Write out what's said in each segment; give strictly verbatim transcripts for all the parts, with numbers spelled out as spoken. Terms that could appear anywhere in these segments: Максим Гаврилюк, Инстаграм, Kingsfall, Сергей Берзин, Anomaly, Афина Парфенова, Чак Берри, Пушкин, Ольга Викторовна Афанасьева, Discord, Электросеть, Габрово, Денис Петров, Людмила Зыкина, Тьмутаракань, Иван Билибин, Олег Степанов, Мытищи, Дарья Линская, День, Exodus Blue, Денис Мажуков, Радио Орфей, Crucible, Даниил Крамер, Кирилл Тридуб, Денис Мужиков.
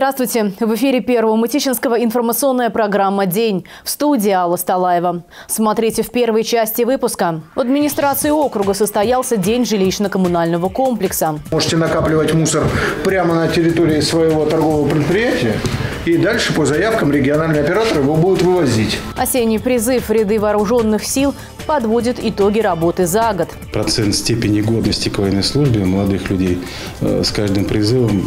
Здравствуйте! В эфире Первого Мытищинского информационная программа «День». В студии Алла Сталаева. Смотрите в первой части выпуска. В администрации округа состоялся День жилищно-коммунального комплекса. Можете накапливать мусор прямо на территории своего торгового предприятия. И дальше по заявкам региональные операторы его будут вывозить. Осенний призыв в ряды вооруженных сил подводит итоги работы за год. Процент степени годности к военной службе молодых людей с каждым призывом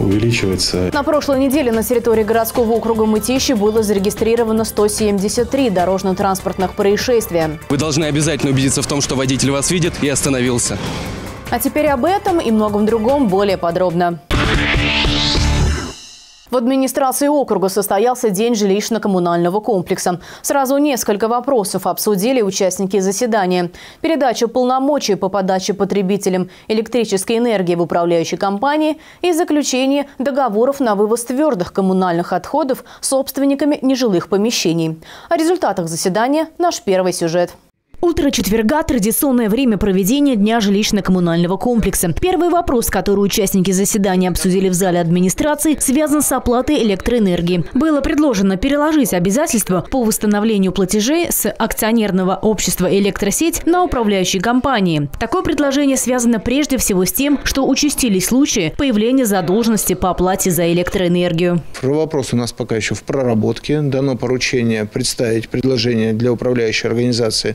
увеличивается. На прошлой неделе на территории городского округа Мытищи было зарегистрировано сто семьдесят три дорожно-транспортных происшествия. Вы должны обязательно убедиться в том, что водитель вас видит и остановился. А теперь об этом и многом другом более подробно. В администрации округа состоялся День жилищно-коммунального комплекса. Сразу несколько вопросов обсудили участники заседания. Передача полномочий по подаче потребителям электрической энергии в управляющей компании и заключение договоров на вывоз твердых коммунальных отходов собственниками нежилых помещений. О результатах заседания наш первый сюжет. Утро четверга – традиционное время проведения Дня жилищно-коммунального комплекса. Первый вопрос, который участники заседания обсудили в зале администрации, связан с оплатой электроэнергии. Было предложено переложить обязательства по восстановлению платежей с акционерного общества «Электросеть» на управляющие компании. Такое предложение связано прежде всего с тем, что участились случаи появления задолженности по оплате за электроэнергию. Вопрос у нас пока еще в проработке. Дано поручение представить предложение для управляющей организации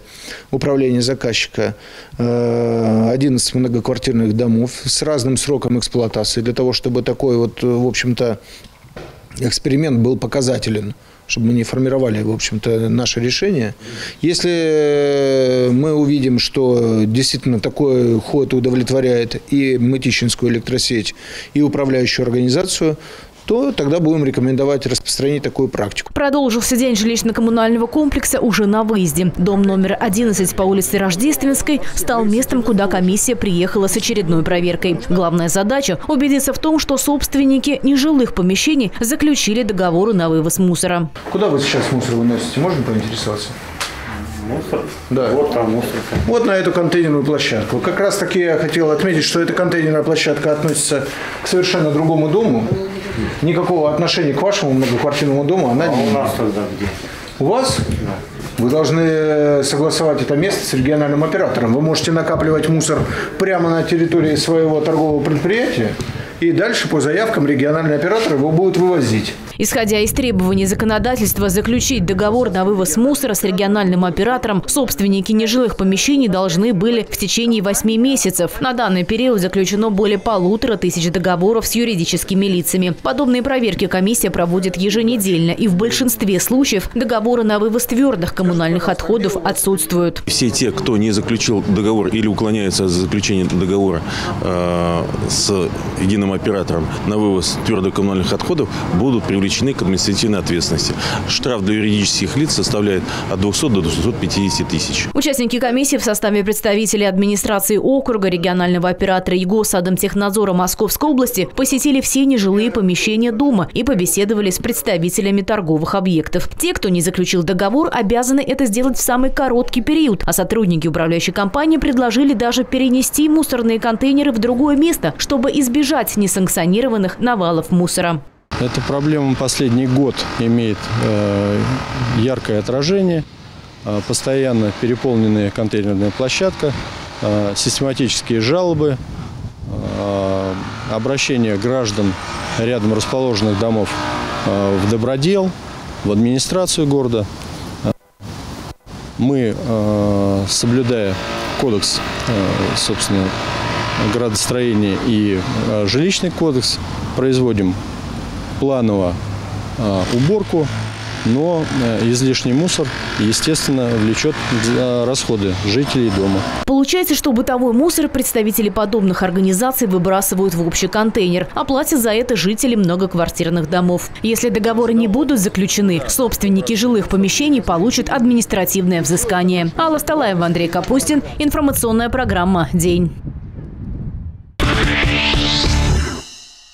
управления заказчика одиннадцати многоквартирных домов с разным сроком эксплуатации, для того, чтобы такой вот, в общем-то, эксперимент был показателен, чтобы мы не формировали, в общем-то, наше решение. Если мы увидим, что действительно такой ход удовлетворяет и Мытищинскую электросеть, и управляющую организацию, то тогда будем рекомендовать распространить такую практику. Продолжился День жилищно-коммунального комплекса уже на выезде. Дом номер одиннадцать по улице Рождественской стал местом, куда комиссия приехала с очередной проверкой. Главная задача – убедиться в том, что собственники нежилых помещений заключили договоры на вывоз мусора. Куда вы сейчас мусор выносите? Можно поинтересоваться? Мусор? Да. Вот там мусор. Вот на эту контейнерную площадку. Как раз таки я хотел отметить, что эта контейнерная площадка относится к совершенно другому дому. Никакого отношения к вашему многоквартирному дому она а не имеет. У нас тогда где? У вас? Да. Вы должны согласовать это место с региональным оператором. Вы можете накапливать мусор прямо на территории своего торгового предприятия. И дальше по заявкам региональные операторы его будут вывозить. Исходя из требований законодательства заключить договор на вывоз мусора с региональным оператором, собственники нежилых помещений должны были в течение восьми месяцев. На данный период заключено более полутора тысяч договоров с юридическими лицами. Подобные проверки комиссия проводит еженедельно. И в большинстве случаев договоры на вывоз твердых коммунальных отходов отсутствуют. Все те, кто не заключил договор или уклоняется от заключения договора э, с единым операторам на вывоз твердых коммунальных отходов, будут привлечены к административной ответственности. Штраф для юридических лиц составляет от двухсот до двухсот пятидесяти тысяч. Участники комиссии в составе представителей администрации округа, регионального оператора и Госсадомтехнадзора Московской области посетили все нежилые помещения дома и побеседовали с представителями торговых объектов. Те, кто не заключил договор, обязаны это сделать в самый короткий период, а сотрудники управляющей компании предложили даже перенести мусорные контейнеры в другое место, чтобы избежать несанкционированных навалов мусора. Эта проблема последний год имеет э, яркое отражение. Э, постоянно переполненная контейнерная площадка, э, систематические жалобы, э, обращения граждан рядом расположенных домов э, в добродел, в администрацию города. Мы, э, соблюдая кодекс, э, собственно, градостроение и жилищный кодекс, производим планово уборку, но излишний мусор, естественно, влечет расходы жителей дома. Получается, что бытовой мусор представители подобных организаций выбрасывают в общий контейнер, а платят за это жители многоквартирных домов. Если договоры не будут заключены, собственники жилых помещений получат административное взыскание. Алла Сталаева, Андрей Капустин. Информационная программа «День».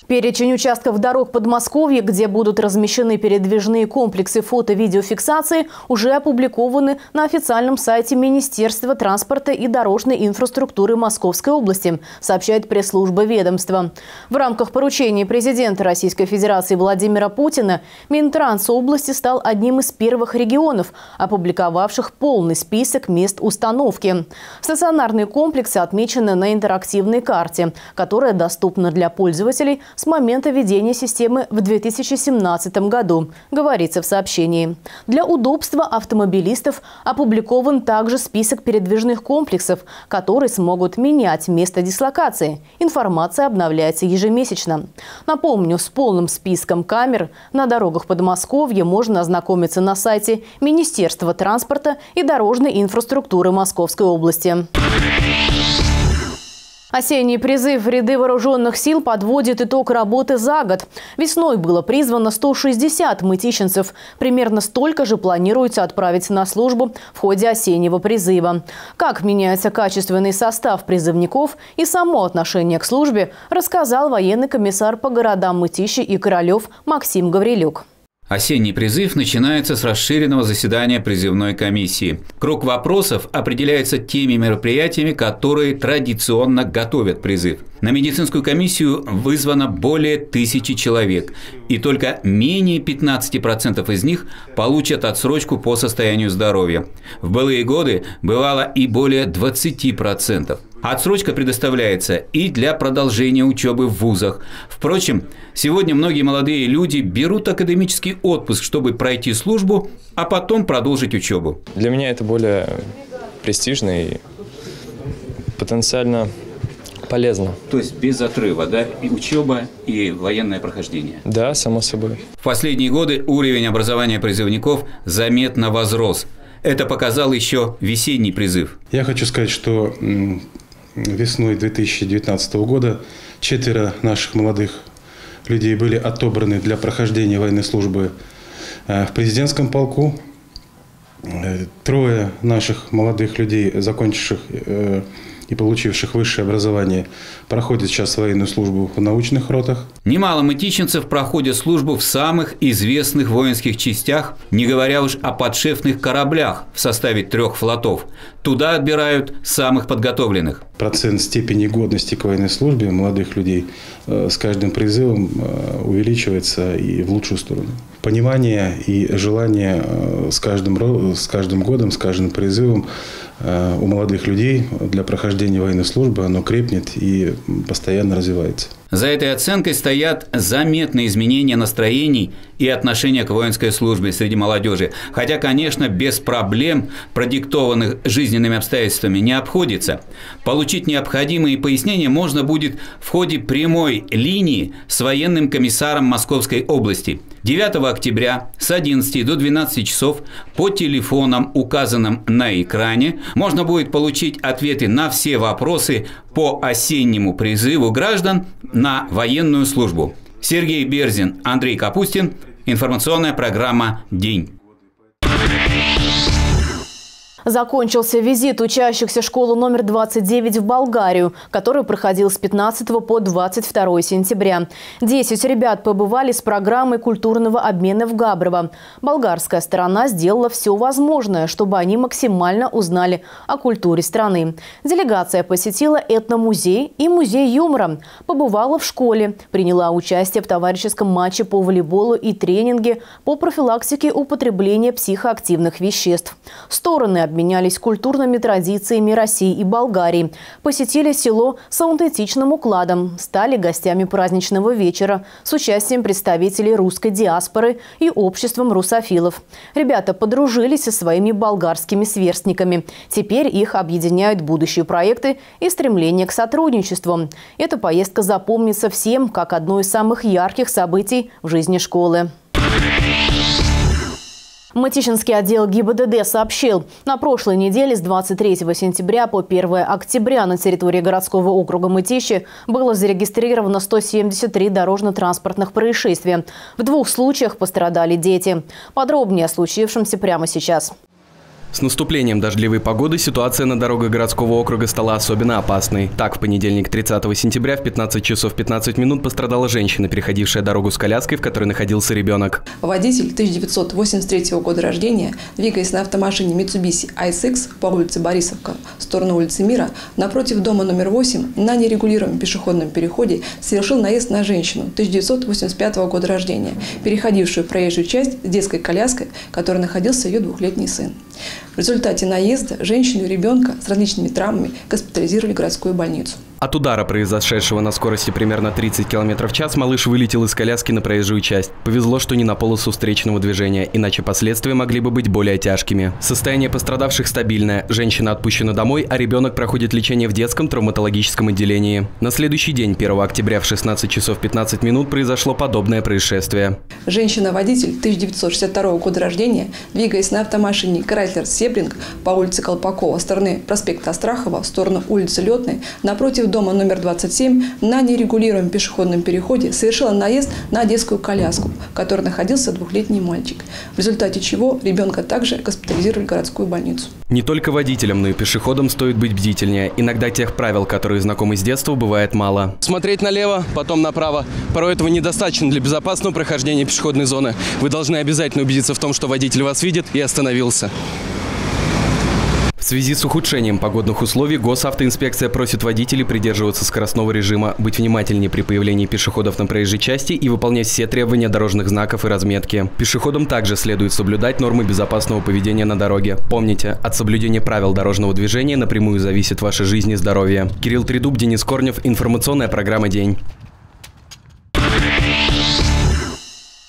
Перечень участков дорог Подмосковья, где будут размещены передвижные комплексы фото-видеофиксации, уже опубликованы на официальном сайте Министерства транспорта и дорожной инфраструктуры Московской области, сообщает пресс-служба ведомства. В рамках поручения президента Российской Федерации Владимира Путина Минтранс области стал одним из первых регионов, опубликовавших полный список мест установки. Стационарные комплексы отмечены на интерактивной карте, которая доступна для пользователей с момента введения системы в две тысячи семнадцатом году, говорится в сообщении. Для удобства автомобилистов опубликован также список передвижных комплексов, которые смогут менять место дислокации. Информация обновляется ежемесячно. Напомню, с полным списком камер на дорогах Подмосковья можно ознакомиться на сайте Министерства транспорта и дорожной инфраструктуры Московской области. Осенний призыв в ряды вооруженных сил подводит итог работы за год. Весной было призвано сто шестьдесят мытищинцев. Примерно столько же планируется отправить на службу в ходе осеннего призыва. Как меняется качественный состав призывников и само отношение к службе, рассказал военный комиссар по городам Мытищи и Королев Максим Гаврилюк. Осенний призыв начинается с расширенного заседания призывной комиссии. Круг вопросов определяется теми мероприятиями, которые традиционно готовят призыв. На медицинскую комиссию вызвано более тысячи человек, и только менее пятнадцати процентов из них получат отсрочку по состоянию здоровья. В былые годы бывало и более двадцати процентов. Отсрочка предоставляется и для продолжения учебы в вузах. Впрочем, сегодня многие молодые люди берут академический отпуск, чтобы пройти службу, а потом продолжить учебу. Для меня это более престижно и потенциально полезно. То есть без отрыва, да, и учеба, и военное прохождение? Да, само собой. В последние годы уровень образования призывников заметно возрос. Это показал еще весенний призыв. Я хочу сказать, что весной две тысячи девятнадцатого года четверо наших молодых людей были отобраны для прохождения военной службы в президентском полку. Трое наших молодых людей, закончивших и получивших высшее образование, проходят сейчас военную службу в научных ротах. Немало мытищинцев проходят службу в самых известных воинских частях, не говоря уж о подшефных кораблях в составе трех флотов. Туда отбирают самых подготовленных. Процент степени годности к военной службе молодых людей с каждым призывом увеличивается и в лучшую сторону. Понимание и желание с каждым, с каждым годом, с каждым призывом у молодых людей для прохождения военной службы оно крепнет и постоянно развивается. За этой оценкой стоят заметные изменения настроений и отношения к воинской службе среди молодежи. Хотя, конечно, без проблем, продиктованных жизненными обстоятельствами, не обходится. Получить необходимые пояснения можно будет в ходе прямой линии с военным комиссаром Московской области. девятого октября с одиннадцати до двенадцати часов по телефонам, указанным на экране, можно будет получить ответы на все вопросы по осеннему призыву граждан на военную службу. Сергей Берзин, Андрей Капустин. Информационная программа «День». Закончился визит учащихся школы номер двадцать девять в Болгарию, который проходил с пятнадцатого по двадцать второе сентября. десять ребят побывали с программой культурного обмена в Габрово. Болгарская сторона сделала все возможное, чтобы они максимально узнали о культуре страны. Делегация посетила этномузей и музей юмора, побывала в школе, приняла участие в товарищеском матче по волейболу и тренинге по профилактике употребления психоактивных веществ. Стороны обменялись обменялись культурными традициями России и Болгарии, посетили село с аутентичным укладом, стали гостями праздничного вечера с участием представителей русской диаспоры и обществом русофилов. Ребята подружились со своими болгарскими сверстниками. Теперь их объединяют будущие проекты и стремление к сотрудничеству. Эта поездка запомнится всем как одно из самых ярких событий в жизни школы. Мытищинский отдел ГИБДД сообщил, на прошлой неделе с двадцать третьего сентября по первое октября на территории городского округа Мытищи было зарегистрировано сто семьдесят три дорожно-транспортных происшествия. В двух случаях пострадали дети. Подробнее о случившемся прямо сейчас. С наступлением дождливой погоды ситуация на дорогах городского округа стала особенно опасной. Так, в понедельник тридцатого сентября в пятнадцать часов пятнадцать минут пострадала женщина, переходившая дорогу с коляской, в которой находился ребенок. Водитель тысяча девятьсот восемьдесят третьего года рождения, двигаясь на автомашине Mitsubishi ай шесть по улице Борисовка в сторону улицы Мира, напротив дома номер восемь на нерегулируемом пешеходном переходе совершил наезд на женщину тысяча девятьсот восемьдесят пятого года рождения, переходившую проезжую часть с детской коляской, в которой находился ее двухлетний сын. В результате наезда женщину и ребенка с различными травмами госпитализировали в городскую больницу. От удара, произошедшего на скорости примерно тридцать километров в час, малыш вылетел из коляски на проезжую часть. Повезло, что не на полосу встречного движения, иначе последствия могли бы быть более тяжкими. Состояние пострадавших стабильное. Женщина отпущена домой, а ребенок проходит лечение в детском травматологическом отделении. На следующий день, первого октября в шестнадцать часов пятнадцать минут, произошло подобное происшествие. Женщина-водитель тысяча девятьсот шестьдесят второго года рождения, двигаясь на автомашине Крайслер Себринг по улице Колпакова, стороны проспекта Страхова, в сторону улицы Летной, напротив дома номер двадцать семь, на нерегулируемом пешеходном переходе совершила наезд на детскую коляску, в которой находился двухлетний мальчик, в результате чего ребенка также госпитализировали в городскую больницу. Не только водителям, но и пешеходам стоит быть бдительнее. Иногда тех правил, которые знакомы с детства, бывает мало. Смотреть налево, потом направо. Порой этого недостаточно для безопасного прохождения пешеходной зоны. Вы должны обязательно убедиться в том, что водитель вас видит и остановился. В связи с ухудшением погодных условий госавтоинспекция просит водителей придерживаться скоростного режима, быть внимательнее при появлении пешеходов на проезжей части и выполнять все требования дорожных знаков и разметки. Пешеходам также следует соблюдать нормы безопасного поведения на дороге. Помните, от соблюдения правил дорожного движения напрямую зависит ваша жизнь и здоровье. Кирилл Тридуб, Денис Корнев, информационная программа «День».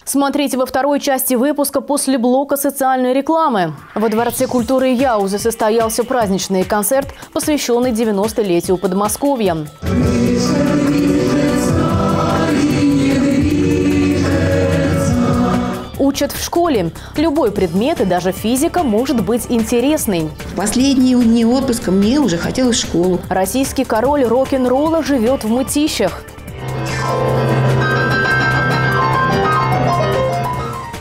Смотрите во второй части выпуска после блока социальной рекламы. Во Дворце культуры Яузы состоялся праздничный концерт, посвященный девяностолетию Подмосковья. Учат в школе. Любой предмет, и даже физика, может быть интересной. Последние дни отпуска мне уже хотелось в школу. Российский король рок-н-ролла живет в Мытищах.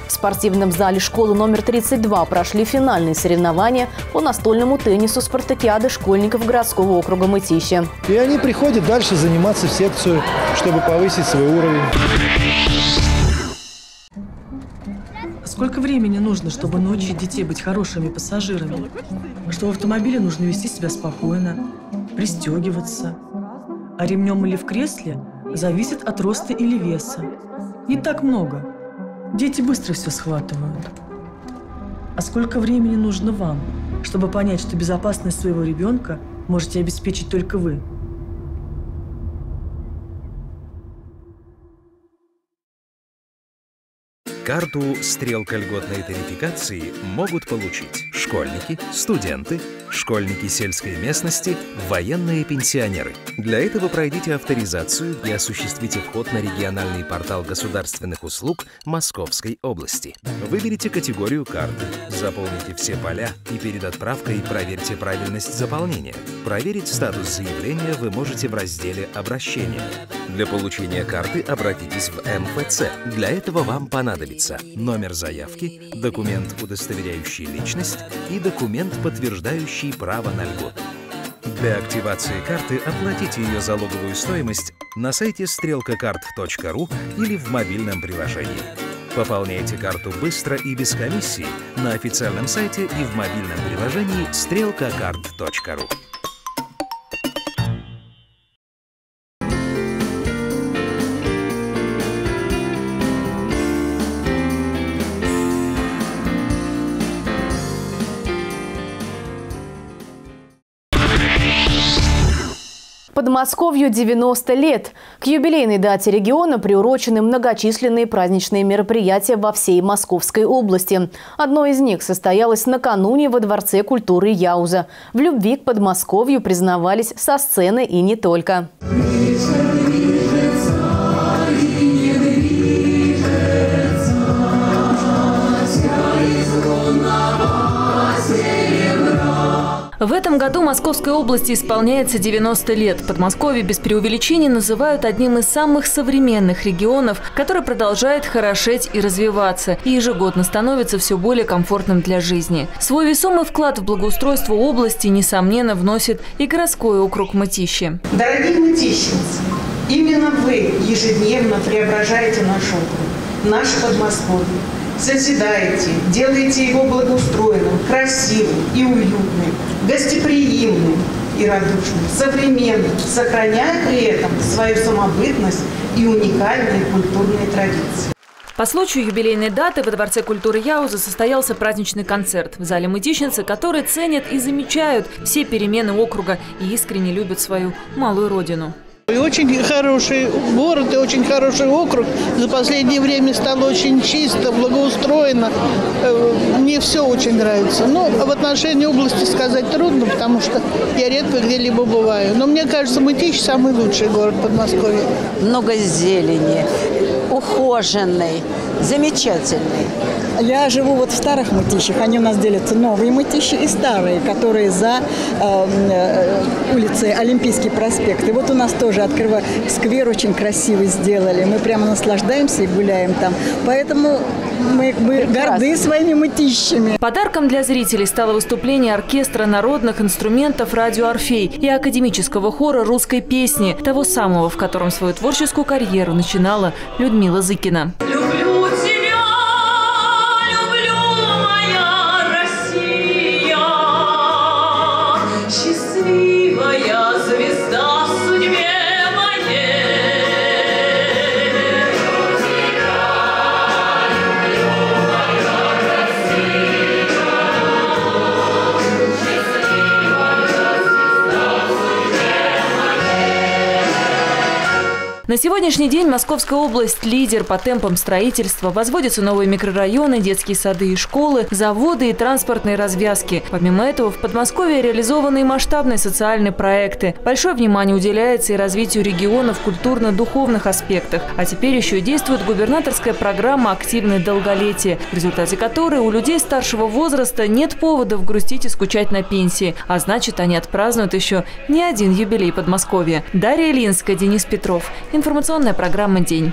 В спортивном зале школы номер тридцать два прошли финальные соревнования по настольному теннису спартакиады школьников городского округа Мытищи. И они приходят дальше заниматься в секцию, чтобы повысить свой уровень. Сколько времени нужно, чтобы научить детей быть хорошими пассажирами? Что в автомобиле нужно вести себя спокойно, пристегиваться. А ремнем или в кресле зависит от роста или веса. Не так много. Дети быстро все схватывают. А сколько времени нужно вам, чтобы понять, что безопасность своего ребенка можете обеспечить только вы? Карту «Стрелка льготной тарификации» могут получить школьники, студенты, школьники сельской местности, военные пенсионеры. Для этого пройдите авторизацию и осуществите вход на региональный портал государственных услуг Московской области. Выберите категорию карты, заполните все поля и перед отправкой проверьте правильность заполнения. Проверить статус заявления вы можете в разделе «Обращение». Для получения карты обратитесь в эм пэ цэ. Для этого вам понадобится номер заявки, документ, удостоверяющий личность, и документ, подтверждающий право на льготу. Для активации карты оплатите ее залоговую стоимость на сайте стрелка карт точка ру или в мобильном приложении. Пополняйте карту быстро и без комиссии на официальном сайте и в мобильном приложении стрелка карт точка ру. Подмосковью девяносто лет. К юбилейной дате региона приурочены многочисленные праздничные мероприятия во всей Московской области. Одно из них состоялось накануне во Дворце культуры Яуза. В любви к Подмосковью признавались со сцены и не только. В этом году Московской области исполняется девяносто лет. Подмосковье без преувеличений называют одним из самых современных регионов, который продолжает хорошеть и развиваться, и ежегодно становится все более комфортным для жизни. Свой весомый вклад в благоустройство области, несомненно, вносит и городской округ Мытищи. Дорогие мытищенцы, именно вы ежедневно преображаете наш округ, наше Подмосковье. Созидаете, делаете его благоустроенным, красивым и уютным, гостеприимным и радушным, современным, сохраняя при этом свою самобытность и уникальные культурные традиции. По случаю юбилейной даты во Дворце культуры Яуза состоялся праздничный концерт в зале мытищенцы, которые ценят и замечают все перемены округа и искренне любят свою малую родину. И очень хороший город, и очень хороший округ. За последнее время стало очень чисто, благоустроено. Мне все очень нравится. Ну, в отношении области сказать трудно, потому что я редко где-либо бываю. Но мне кажется, Мытищ – самый лучший город Подмосковья. Много зелени, ухоженный, замечательный. Я живу вот в старых мытищах. Они у нас делятся новые мытищи и старые, которые за э, улицей Олимпийский проспект. И вот у нас тоже открывают сквер, очень красивый сделали. Мы прямо наслаждаемся и гуляем там. Поэтому мы, мы горды своими мытищами. Подарком для зрителей стало выступление оркестра народных инструментов «Радио Орфей» и академического хора «Русской песни», того самого, в котором свою творческую карьеру начинала Людмила Зыкина. На сегодняшний день Московская область – лидер по темпам строительства. Возводятся новые микрорайоны, детские сады и школы, заводы и транспортные развязки. Помимо этого, в Подмосковье реализованы и масштабные социальные проекты. Большое внимание уделяется и развитию региона в культурно-духовных аспектах. А теперь еще и действует губернаторская программа «Активное долголетие», в результате которой у людей старшего возраста нет поводов грустить и скучать на пенсии. А значит, они отпразднуют еще не один юбилей Подмосковья. Дарья Ильинская, Денис Петров. Информационная программа «День».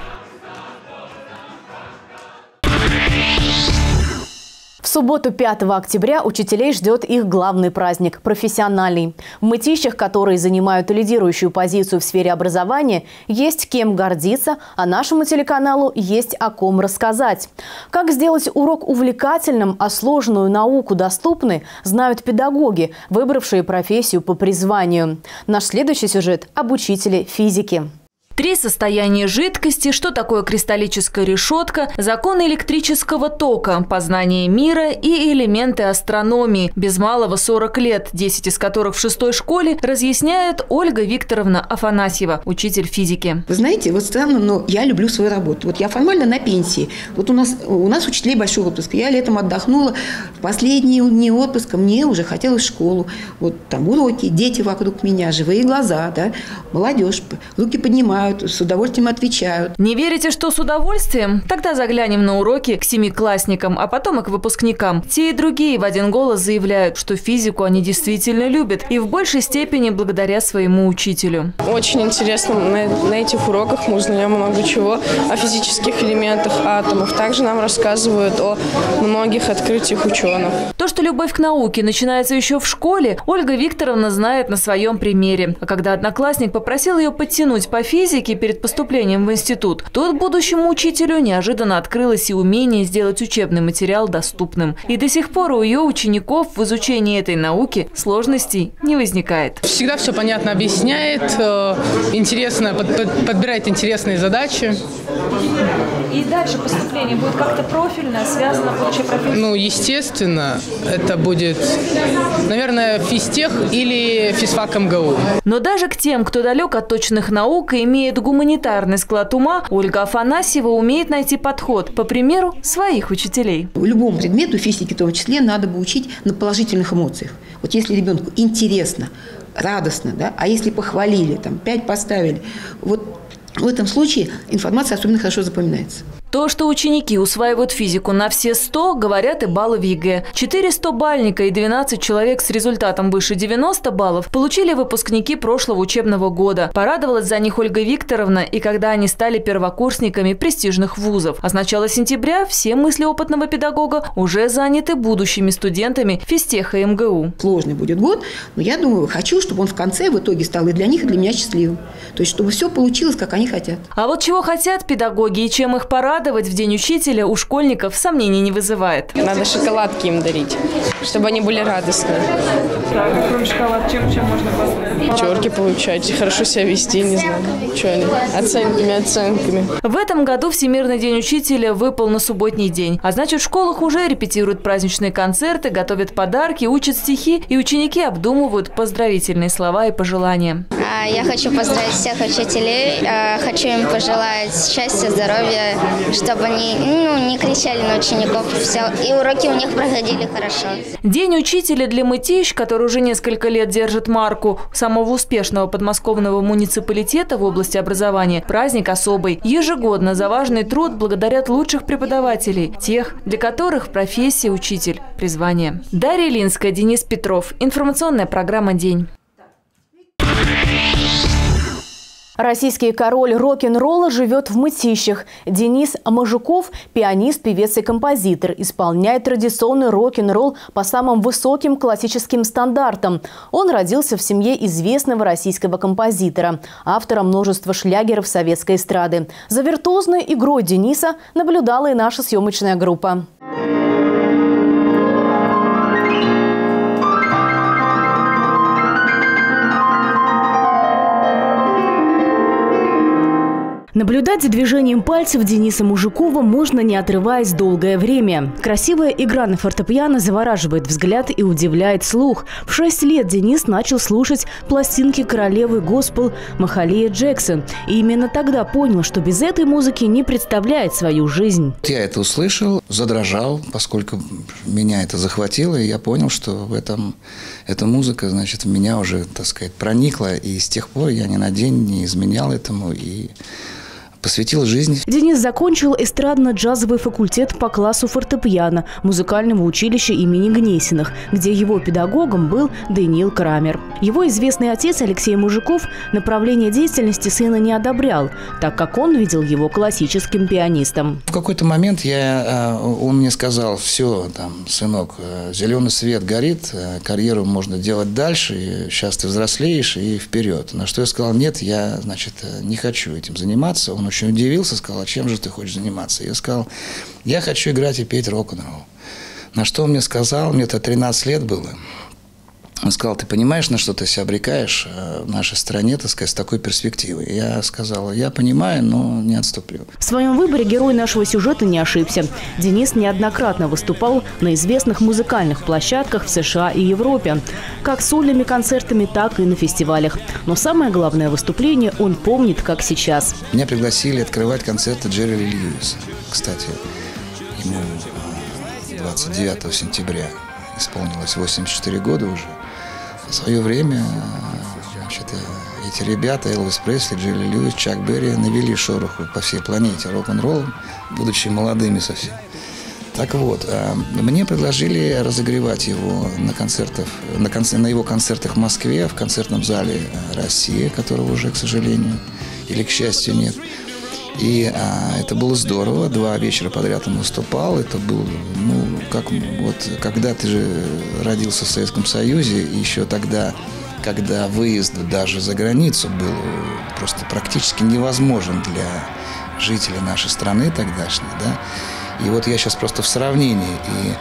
В субботу, пятого октября, учителей ждет их главный праздник – профессиональный. В Мытищах, которые занимают лидирующую позицию в сфере образования, есть кем гордиться, а нашему телеканалу есть о ком рассказать. Как сделать урок увлекательным, а сложную науку доступной, знают педагоги, выбравшие профессию по призванию. Наш следующий сюжет – об учителе физики. Три состояния жидкости, что такое кристаллическая решетка, законы электрического тока, познание мира и элементы астрономии. Без малого сорок лет, десять из которых в шестой школе, разъясняет Ольга Викторовна Афанасьева, учитель физики. Вы знаете, вот странно, но я люблю свою работу. Вот я формально на пенсии. Вот у нас, у нас учителей большой отпуск. Я летом отдохнула. В последние дни отпуска мне уже хотелось в школу. Вот там уроки, дети вокруг меня, живые глаза, да, молодежь, руки поднимают. С удовольствием отвечают. Не верите, что с удовольствием? Тогда заглянем на уроки к семиклассникам, а потом и к выпускникам. Те и другие в один голос заявляют, что физику они действительно любят и в большей степени благодаря своему учителю. Очень интересно. На, на этих уроках мы узнаем много чего о физических элементах атомов. Также нам рассказывают о многих открытиях ученых. То, что любовь к науке начинается еще в школе, Ольга Викторовна знает на своем примере. А когда одноклассник попросил ее подтянуть по физике, перед поступлением в институт, тот будущему учителю неожиданно открылось и умение сделать учебный материал доступным. И до сих пор у ее учеников в изучении этой науки сложностей не возникает. Всегда все понятно объясняет, интересно, подбирает интересные задачи. И дальше поступление будет как-то профильно связано с общей профессией? Ну, естественно, это будет, наверное, физтех или физфак МГУ. Но даже к тем, кто далек от точных наук и имеет гуманитарный склад ума, Ольга Афанасьева умеет найти подход, по примеру, своих учителей. Любому предмету, физике в том числе, надо бы учить на положительных эмоциях. Вот если ребенку интересно, радостно, да, а если похвалили, там, пять поставили, вот в этом случае информация особенно хорошо запоминается. То, что ученики усваивают физику на все сто, говорят и баллы в ЕГЭ. Четыре стобальника и двенадцать человек с результатом выше девяноста баллов получили выпускники прошлого учебного года. Порадовалась за них Ольга Викторовна, и когда они стали первокурсниками престижных вузов. А с начала сентября все мысли опытного педагога уже заняты будущими студентами физтеха и МГУ. Сложный будет год, но я думаю, хочу, чтобы он в конце, в итоге стал и для них, и для меня счастливым. То есть, чтобы все получилось, как они хотят. А вот чего хотят педагоги и чем их порадовать в День учителя у школьников сомнений не вызывает. Надо шоколадки им дарить, чтобы они были радостны. Так, а кроме шоколад, чем, чем можно поздравить? Пятерки получать, хорошо себя вести, не знаю, что они, оценками, оценками. В этом году Всемирный день учителя выпал на субботний день. А значит, в школах уже репетируют праздничные концерты, готовят подарки, учат стихи, и ученики обдумывают поздравительные слова и пожелания. Я хочу поздравить всех учителей, хочу им пожелать счастья, здоровья, чтобы они ну, не кричали на учеников, и уроки у них проходили хорошо. День учителя для Мытищ, который уже несколько лет держит марку самого успешного подмосковного муниципалитета в области образования, праздник особый. Ежегодно за важный труд благодарят лучших преподавателей, тех, для которых профессия учитель – призвание. Дарья Линская, Денис Петров. Информационная программа «День». Российский король рок-н-ролла живет в Мытищах. Денис Мажуков, пианист, певец и композитор, исполняет традиционный рок-н-ролл по самым высоким классическим стандартам. Он родился в семье известного российского композитора, автора множества шлягеров советской эстрады. За виртуозной игрой Дениса наблюдала и наша съемочная группа. Наблюдать за движением пальцев Дениса Мужикова можно, не отрываясь, долгое время. Красивая игра на фортепиано завораживает взгляд и удивляет слух. В шесть лет Денис начал слушать пластинки королевы госпел Махалии Джексон. И именно тогда понял, что без этой музыки не представляет свою жизнь. Я это услышал, задрожал, поскольку меня это захватило, и я понял, что в этом, эта музыка, значит, в меня уже, так сказать, проникла. И с тех пор я ни на день не изменял этому и... посвятил жизнь. Денис закончил эстрадно-джазовый факультет по классу фортепиано музыкального училища имени Гнесиных, где его педагогом был Даниил Крамер. Его известный отец Алексей Мужиков направление деятельности сына не одобрял, так как он видел его классическим пианистом. В какой-то момент я, он мне сказал: все, там, сынок, зеленый свет горит, карьеру можно делать дальше, сейчас ты взрослеешь и вперед. На что я сказал: нет, я, значит, не хочу этим заниматься. Он очень удивился, сказал: а чем же ты хочешь заниматься? Я сказал: я хочу играть и петь рок-н-ролл. На что он мне сказал, мне это тринадцать лет было, он сказал: ты понимаешь, на что ты себя обрекаешь в нашей стране, так сказать, с такой перспективой? Я сказала: я понимаю, но не отступлю. В своем выборе герой нашего сюжета не ошибся. Денис неоднократно выступал на известных музыкальных площадках в США и Европе, как сольными концертами, так и на фестивалях. Но самое главное выступление он помнит, как сейчас. Меня пригласили открывать концерты Джерри Льюиса. Кстати, ему двадцать девятого сентября исполнилось восемьдесят четыре года уже. В свое время, значит, эти ребята, Элвис Пресли, Джерри Льюис, Чак Берри, навели шороху по всей планете рок-н-роллом, будучи молодыми совсем. Так вот, мне предложили разогревать его на, концертах, на, концер, на его концертах в Москве, в концертном зале «Россия», которого уже, к сожалению, или к счастью, нет. И а, это было здорово, два вечера подряд он выступал, это был, ну, как, вот, когда ты же родился в Советском Союзе, еще тогда, когда выезд даже за границу был просто практически невозможен для жителей нашей страны тогдашней, да, и вот я сейчас просто в сравнении, и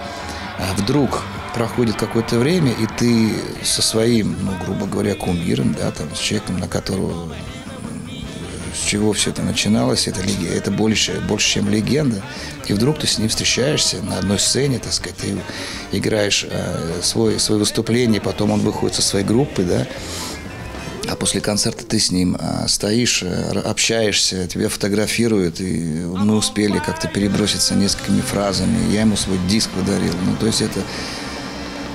а, вдруг проходит какое-то время, и ты со своим, ну, грубо говоря, кумиром, да, там, с человеком, на которого... с чего все это начиналось, это, это больше, больше, чем легенда. И вдруг ты с ним встречаешься на одной сцене, так сказать, ты играешь э, свой, свое выступление, потом он выходит со своей группы, да, а после концерта ты с ним э, стоишь, э, общаешься, тебя фотографируют, и мы успели как-то переброситься несколькими фразами, я ему свой диск подарил, ну, то есть это...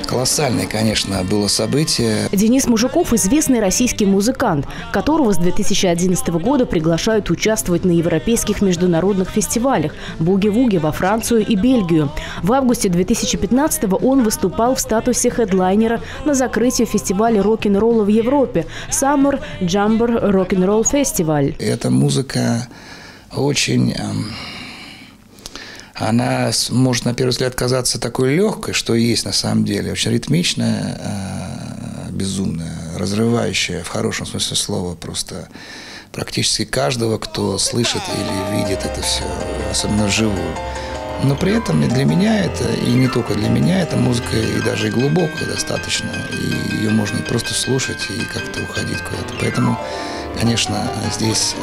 Колоссальное, конечно, было событие. Денис Мужиков – известный российский музыкант, которого с две тысячи одиннадцатого года приглашают участвовать на европейских международных фестивалях «Буги-вуги» во Францию и Бельгию. В августе две тысячи пятнадцатого он выступал в статусе хедлайнера на закрытии фестиваля рок-н-ролла в Европе «Summer Jamber Rock'n'Roll Festival». Эта музыка очень... Она может, на первый взгляд, казаться такой легкой, что есть на самом деле. Очень ритмичная, безумная, разрывающая, в хорошем смысле слова, просто практически каждого, кто слышит или видит это все, особенно вживую. Но при этом и для меня это, и не только для меня, эта музыка и даже и глубокая достаточно. И ее можно просто слушать и как-то уходить куда-то. Поэтому, конечно, здесь...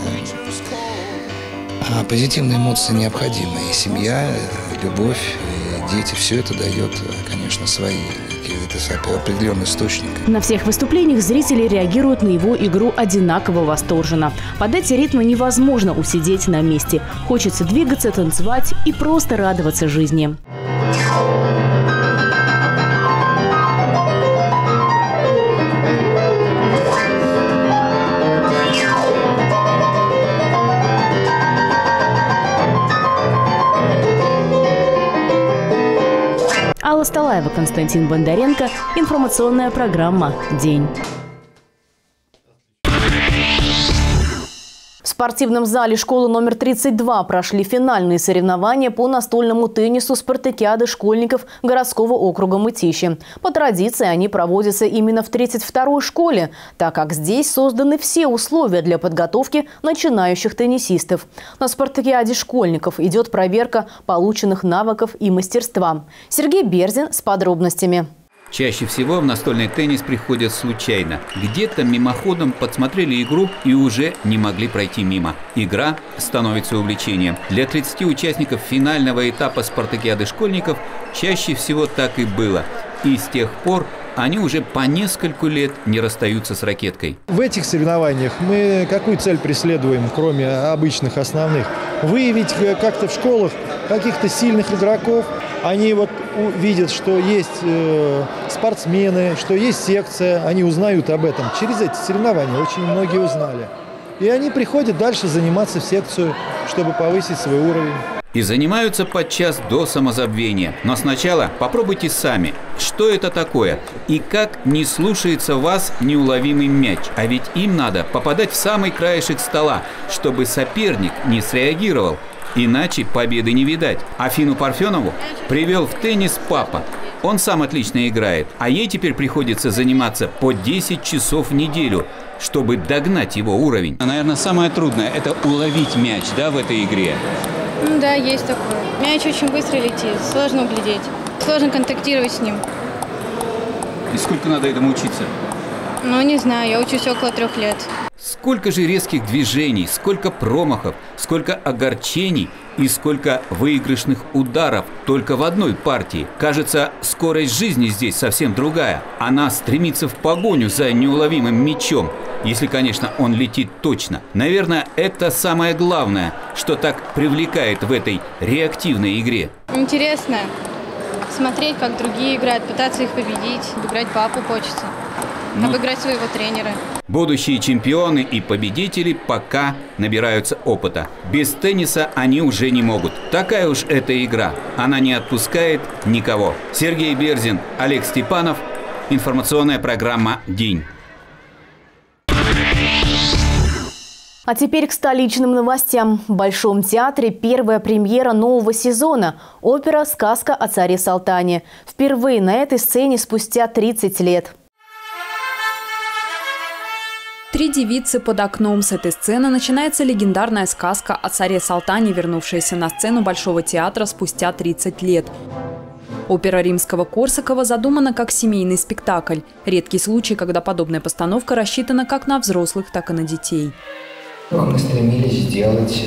Позитивные эмоции необходимы. И семья, и любовь, и дети. Все это дает, конечно, свои. Это определенный источник. На всех выступлениях зрители реагируют на его игру одинаково восторженно. Под эти ритмы невозможно усидеть на месте. Хочется двигаться, танцевать и просто радоваться жизни. Алла Сталаева, Константин Бондаренко. Информационная программа «День». В спортивном зале школы номер тридцать два прошли финальные соревнования по настольному теннису спартакиады школьников городского округа Мытищи. По традиции они проводятся именно в тридцать второй школе, так как здесь созданы все условия для подготовки начинающих теннисистов. На спартакиаде школьников идет проверка полученных навыков и мастерства. Сергей Берзин с подробностями. Чаще всего в настольный теннис приходят случайно. Где-то мимоходом подсмотрели игру и уже не могли пройти мимо. Игра становится увлечением. Для тридцати участников финального этапа спартакиады школьников чаще всего так и было. И с тех пор они уже по нескольку лет не расстаются с ракеткой. В этих соревнованиях мы какую цель преследуем, кроме обычных основных? Выявить как-то в школах каких-то сильных игроков. Они вот видят, что есть э, спортсмены, что есть секция. Они узнают об этом. Через эти соревнования очень многие узнали. И они приходят дальше заниматься в секцию, чтобы повысить свой уровень. И занимаются подчас до самозабвения. Но сначала попробуйте сами, что это такое и как не слушается вас неуловимый мяч. А ведь им надо попадать в самый краешек стола, чтобы соперник не среагировал. Иначе победы не видать. Афину Парфенову привел в теннис папа. Он сам отлично играет, а ей теперь приходится заниматься по десять часов в неделю, чтобы догнать его уровень. Наверное, самое трудное – это уловить мяч, да, в этой игре? Ну да, есть такое. Мяч очень быстро летит, сложно углядеть, сложно контактировать с ним. И сколько надо этому учиться? Ну, не знаю, я учусь около трех лет. Сколько же резких движений, сколько промахов, сколько огорчений и сколько выигрышных ударов только в одной партии. Кажется, скорость жизни здесь совсем другая. Она стремится в погоню за неуловимым мячом, если, конечно, он летит точно. Наверное, это самое главное, что так привлекает в этой реактивной игре. Интересно смотреть, как другие играют, пытаться их победить, обыграть папу хочется, обыграть своего тренера. Будущие чемпионы и победители пока набираются опыта. Без тенниса они уже не могут. Такая уж эта игра. Она не отпускает никого. Сергей Берзин, Олег Степанов. Информационная программа «День». А теперь к столичным новостям. В Большом театре первая премьера нового сезона – опера «Сказка о царе Салтане». Впервые на этой сцене спустя тридцать лет. «Три девицы под окном». С этой сцены начинается легендарная сказка о царе Салтане, вернувшаяся на сцену Большого театра спустя тридцать лет. Опера Римского-Корсакова задумана как семейный спектакль. Редкий случай, когда подобная постановка рассчитана как на взрослых, так и на детей. Мы стремились сделать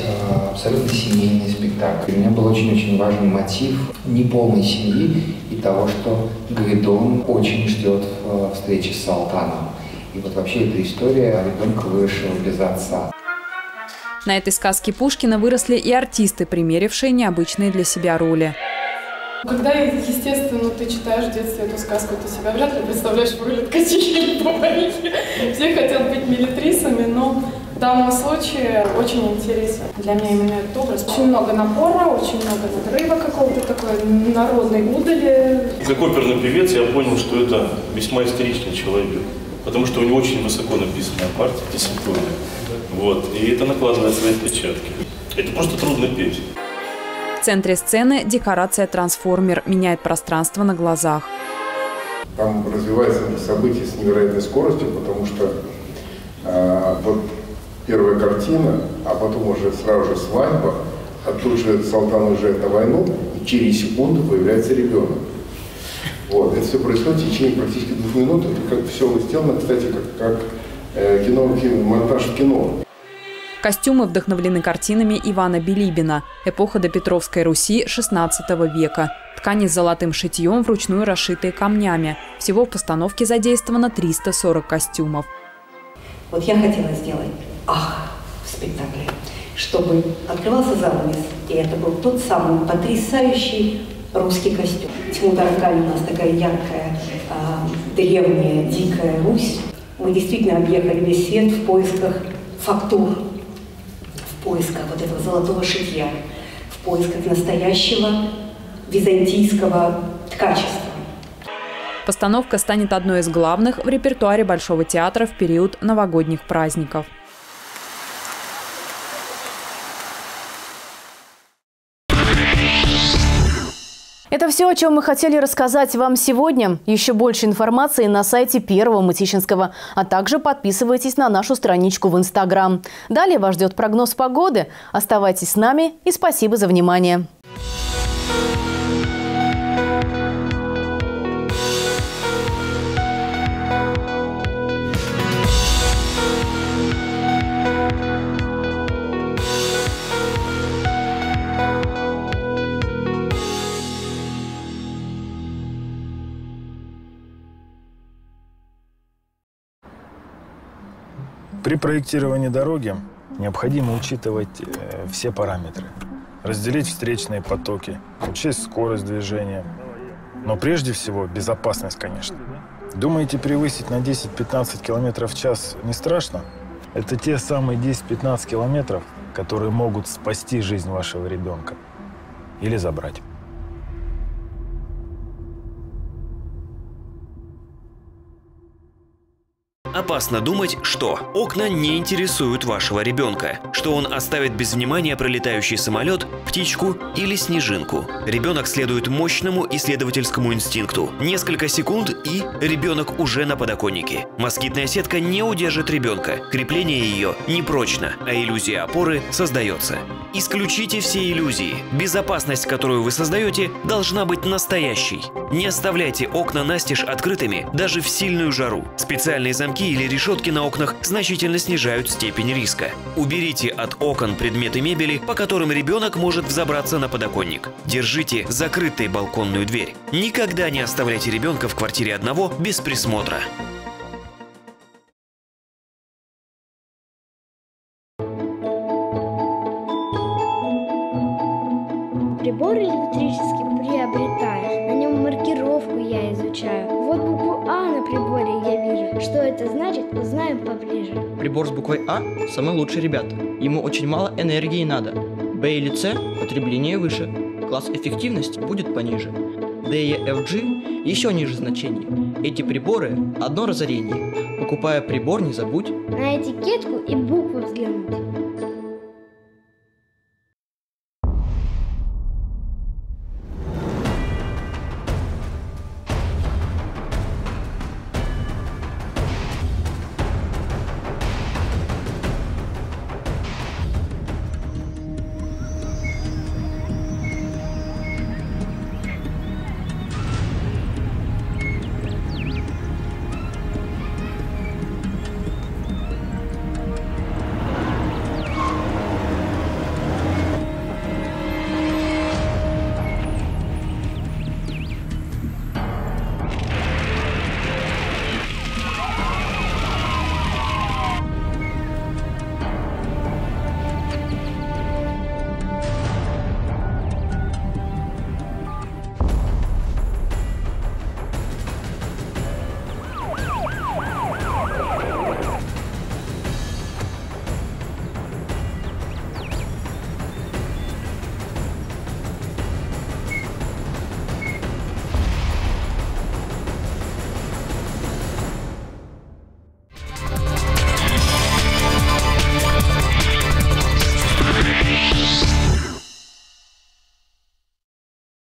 абсолютно семейный спектакль. У меня был очень-очень важный мотив неполной семьи и того, что Гайдон очень ждет встречи с Салтаном. И вот вообще эта история о ребенке, выросшего без отца. На этой сказке Пушкина выросли и артисты, примерившие необычные для себя роли. Когда, естественно, ты читаешь в детстве эту сказку, ты себя вряд ли представляешь в роли ткачихи или поварихи. Все хотят быть милитрисами, но в данном случае очень интересен для меня именно этот образ. Очень много напора, очень много надрыва какого-то такой народной удали. Как оперный певец я понял, что это весьма истеричный человек, потому что у него очень высоко написанная партия, десятковая. Вот, и это накладывает свои отпечатки. Это просто трудно петь. В центре сцены декорация «Трансформер» меняет пространство на глазах. Там развивается событие с невероятной скоростью, потому что э, вот первая картина, а потом уже сразу же свадьба, а тут же Салтан уезжает на войну, и через секунду появляется ребенок. Вот, это все происходит в течение практически двух минут. Это как все сделано, кстати, как, как э, кино, кино, монтаж в кино. Костюмы вдохновлены картинами Ивана Билибина. Эпоха допетровской Руси шестнадцатого века. Ткани с золотым шитьем, вручную расшитые камнями. Всего в постановке задействовано триста сорок костюмов. Вот я хотела сделать «Ах» в спектакле, чтобы открывался занавес. И это был тот самый потрясающий русский костюм. Тьмутаракань у нас такая яркая, э, древняя, дикая Русь. Мы действительно объехали весь свет в поисках фактур, поисках вот этого золотого шитья, в поисках настоящего византийского ткачества. Постановка станет одной из главных в репертуаре Большого театра в период новогодних праздников. Это все, о чем мы хотели рассказать вам сегодня. Еще больше информации на сайте Первого Мытищинского, а также подписывайтесь на нашу страничку в Инстаграм. Далее вас ждет прогноз погоды. Оставайтесь с нами и спасибо за внимание. При проектировании дороги необходимо учитывать э, все параметры. Разделить встречные потоки, учесть скорость движения. Но прежде всего безопасность, конечно. Думаете, перевысить на десять-пятнадцать километров в час не страшно? Это те самые десять-пятнадцать километров, которые могут спасти жизнь вашего ребенка. Или забрать. Опасно думать, что окна не интересуют вашего ребенка, что он оставит без внимания пролетающий самолет, птичку или снежинку. Ребенок следует мощному исследовательскому инстинкту. Несколько секунд и ребенок уже на подоконнике. Москитная сетка не удержит ребенка, крепление ее непрочно, а иллюзия опоры создается. Исключите все иллюзии. Безопасность, которую вы создаете, должна быть настоящей. Не оставляйте окна настежь открытыми даже в сильную жару. Специальные замки или решетки на окнах значительно снижают степень риска. Уберите от окон предметы мебели, по которым ребенок может взобраться на подоконник. Держите закрытой балконную дверь. Никогда не оставляйте ребенка в квартире одного без присмотра. Прибор электрический приобретаю, на нем маркировку я изучаю. Вот букву А на приборе я вижу. Что это значит, узнаем поближе. Прибор с буквой А – самый лучший, ребята. Ему очень мало энергии надо. Б или С – потребление выше. Класс эффективности будет пониже. Д, Е, Ф, Г – еще ниже значений. Эти приборы – одно разорение. Покупая прибор, не забудь на этикетку и букву взглянуть.